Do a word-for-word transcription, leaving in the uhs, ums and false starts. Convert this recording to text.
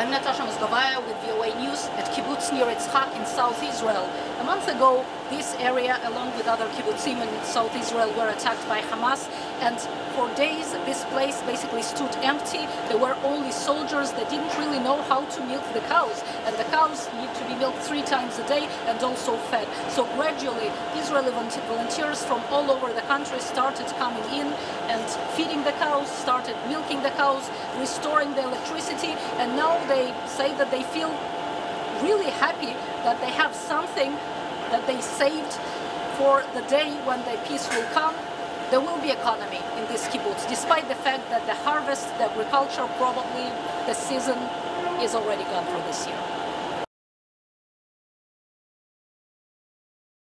I'm Natasha Mostovaya with V O A News at Kibbutz Nir Itzhak in South Israel. A month ago, this area, along with other kibbutzim in South Israel, were attacked by Hamas, and for days this place basically stood empty. There were only soldiers that didn't really know how to milk the cows, and the cows need to be milked three times a day and also fed. So gradually, Israeli volunteers from all over the country started coming in and feeding the cows, started milking the cows, restoring the electricity, and now they say that they feel really happy that they have something that they saved for the day when the peace will come. There will be economy in this kibbutz, despite the fact that the harvest, the agriculture, probably the season is already gone for this year.